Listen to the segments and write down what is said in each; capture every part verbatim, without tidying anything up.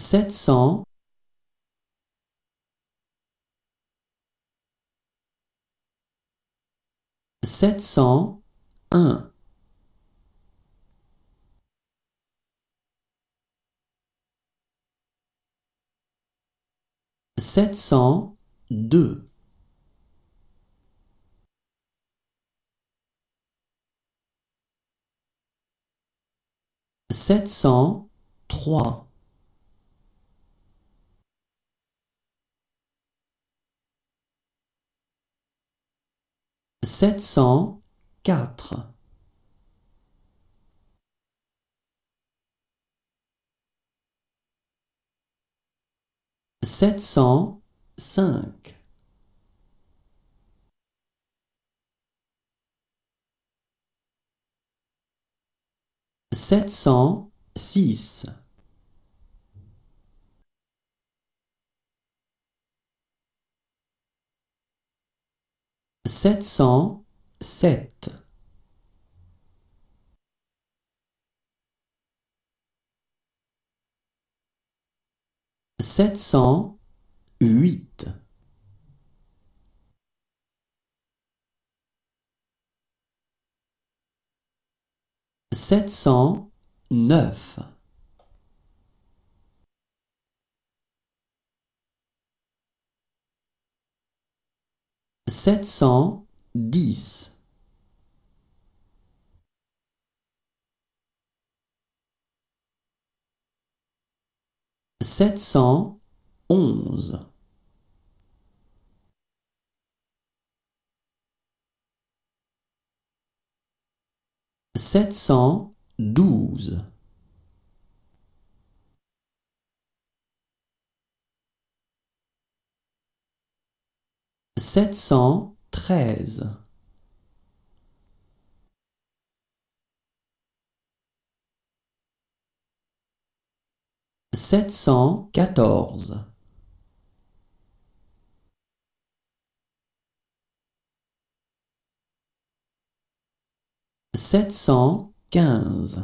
sept cents sept cent un sept cent deux sept cent trois sept cent quatre sept cent cinq sept cent six sept cent sept sept cent huit sept cent neuf sept cent dix sept cent onze sept cent douze sept cent treize sept cent quatorze sept cent quinze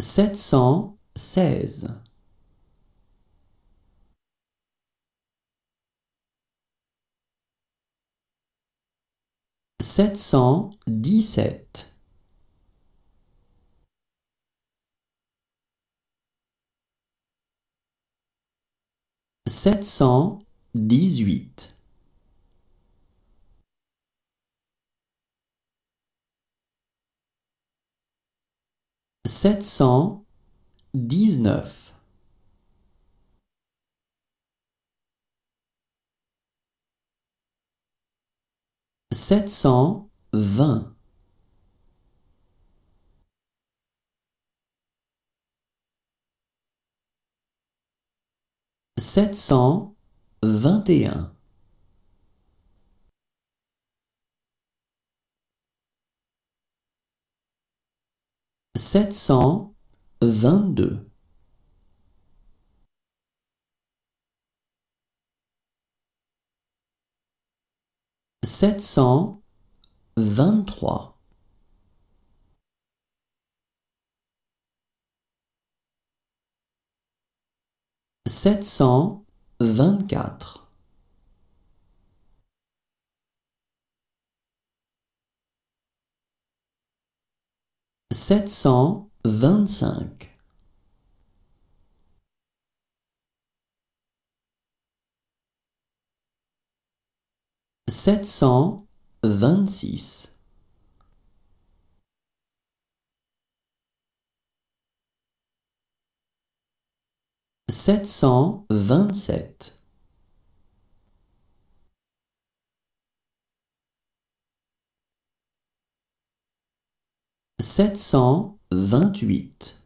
sept cent seize sept cent dix-sept sept cent dix-huit sept cent dix-neuf sept cent vingt sept cent vingt et un sept cent vingt-deux sept cent vingt-trois sept cent vingt-quatre sept cent vingt-cinq sept cent vingt-six sept cent vingt-sept sept cent vingt-huit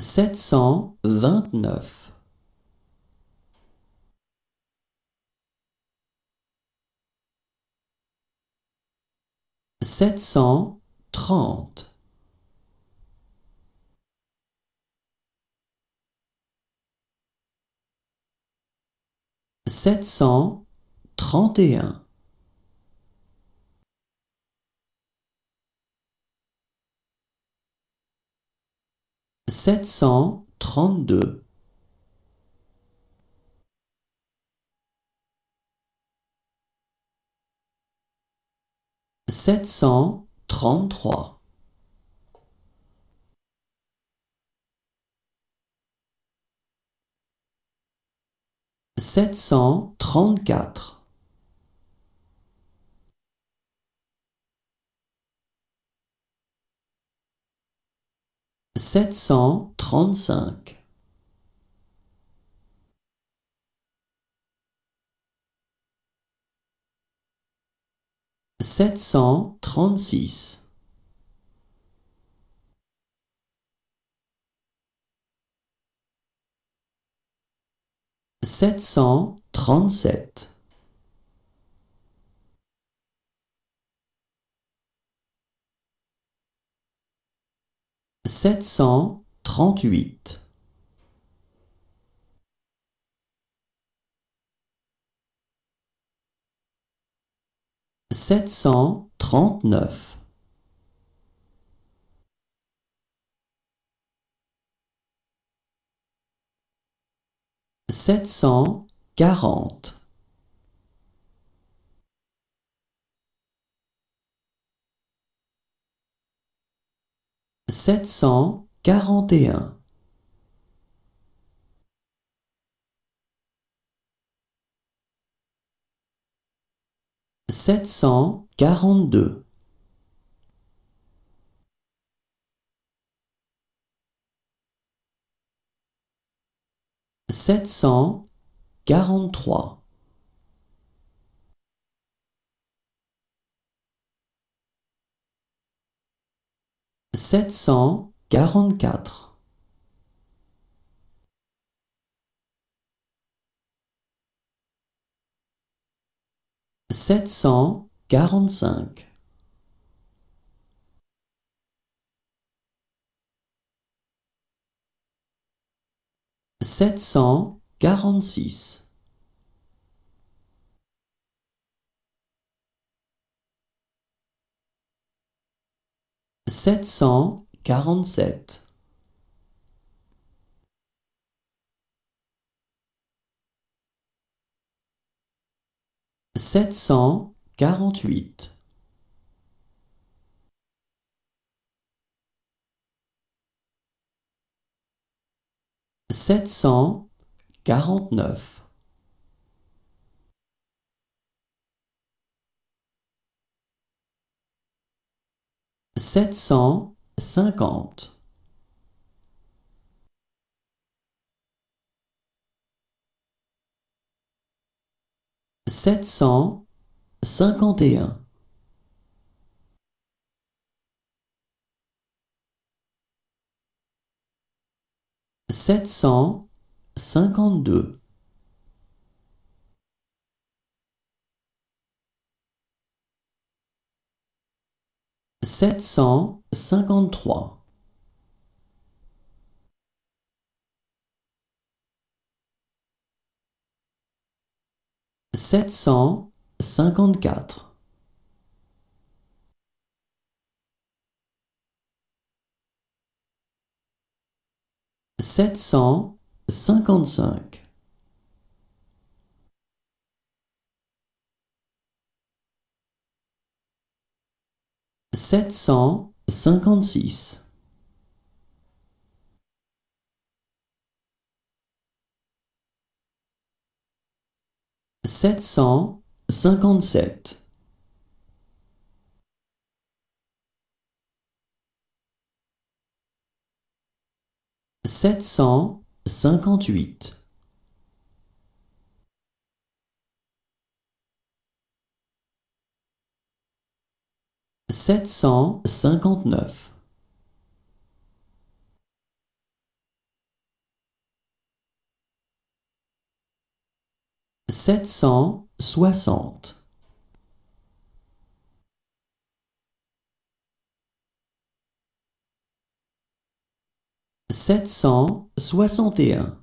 sept cent vingt-neuf sept cent trente sept cent trente et un. Sept cent trente-deux. Sept cent trente-trois. Sept cent trente-quatre. Sept cent trente-cinq. Sept cent trente-six. Sept cent trente-sept. Sept cent trente-huit. Sept cent trente-neuf. Sept cent quarante. Sept cent quarante et un. Sept cent quarante-deux. Sept cent quarante-trois. Sept cent quarante-quatre. Sept cent quarante-cinq. Sept cent quarante-six. Sept cent quarante-sept. Sept cent quarante-huit. Sept cent quarante-neuf. Sept cent cinquante. Sept cent cinquante et un. Sept cent cinquante-deux. Sept cent cinquante-trois. Sept cent cinquante-quatre. Sept cent cinquante-cinq. Sept cent cinquante-six. Sept cent cinquante-sept. Sept cent cinquante-huit. Sept cent cinquante-neuf. Sept cent soixante. Sept cent soixante et un.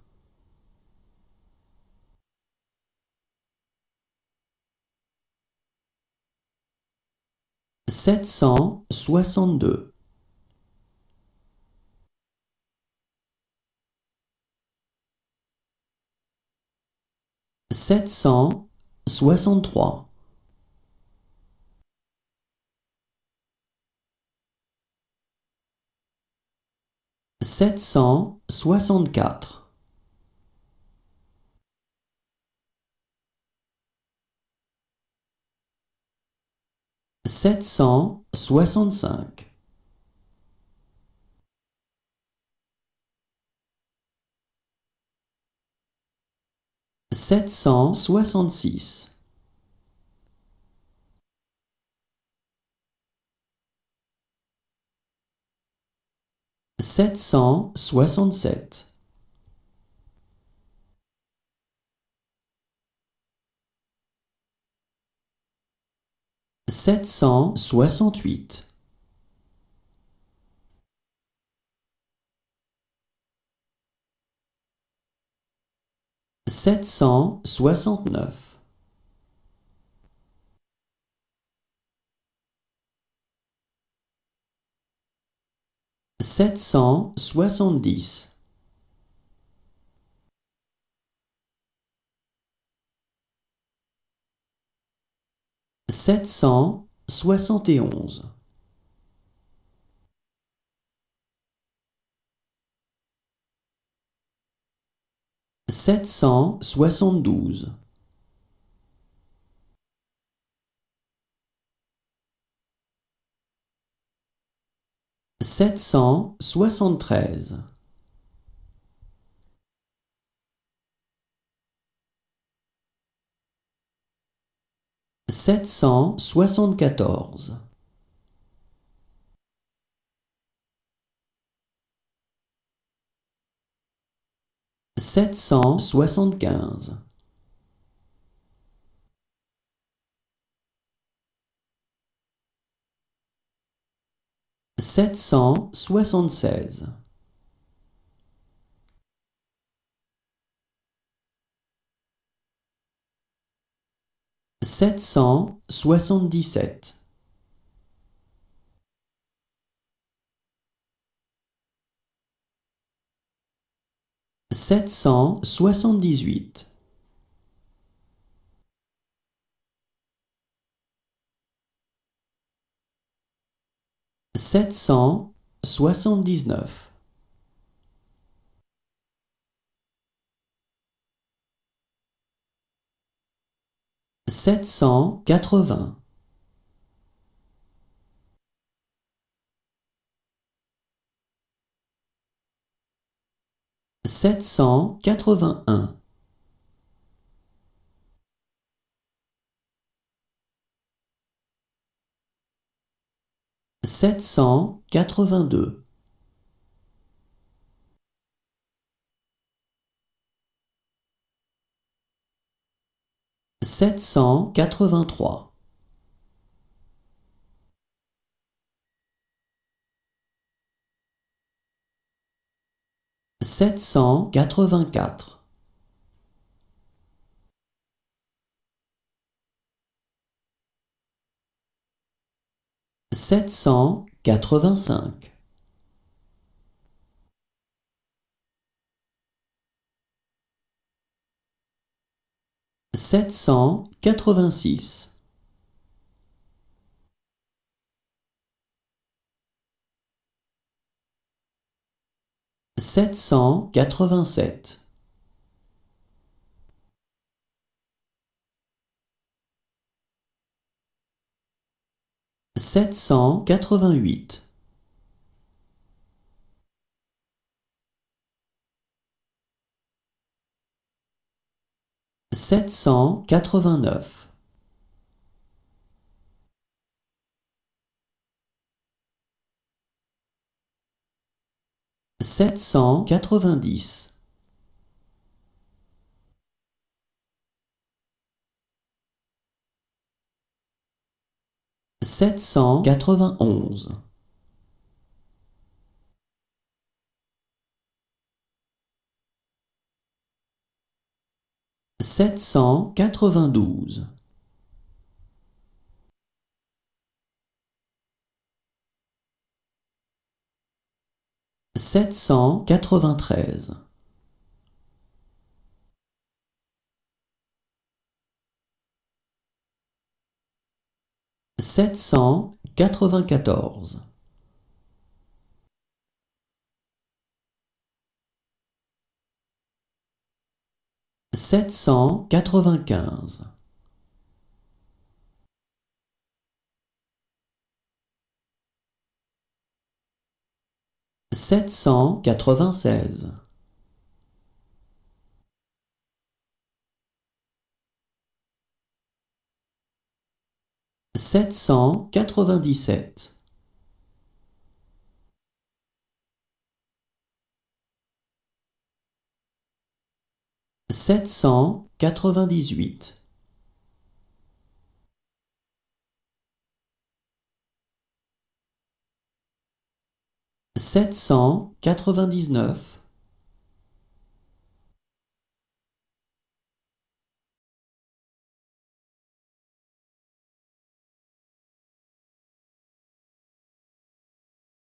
sept cent soixante-deux. sept cent soixante-trois. sept cent soixante-quatre. sept cent soixante-cinq. sept cent soixante-six. sept cent soixante-sept. sept cent soixante-huit. sept cent soixante-neuf. sept cent soixante-dix. sept cent soixante-et-onze. sept cent soixante-douze. sept cent soixante-treize. sept cent soixante-quatorze. sept cent soixante-quinze. sept cent soixante-seize. sept cent soixante-dix-sept. sept cent soixante-dix-huit. sept cent soixante-dix-neuf. sept cent quatre-vingts. sept cent quatre-vingt-un. sept cent quatre-vingt-deux. sept cent quatre-vingt-trois. sept cent quatre-vingt-quatre. sept cent quatre-vingt-cinq. sept cent quatre-vingt-six. sept cent quatre-vingt-sept. sept cent quatre-vingt-huit. sept cent quatre-vingt-neuf. sept cent quatre-vingt-dix. sept cent quatre-vingt-onze. sept cent quatre-vingt-douze. sept cent quatre-vingt-treize. Sept cent quatre-vingt-quatorze. Sept cent quatre-vingt-quinze. Sept cent quatre-vingt-seize. Sept cent quatre-vingt-dix-sept. Sept cent quatre-vingt-dix-huit. Sept cent quatre-vingt-dix-neuf.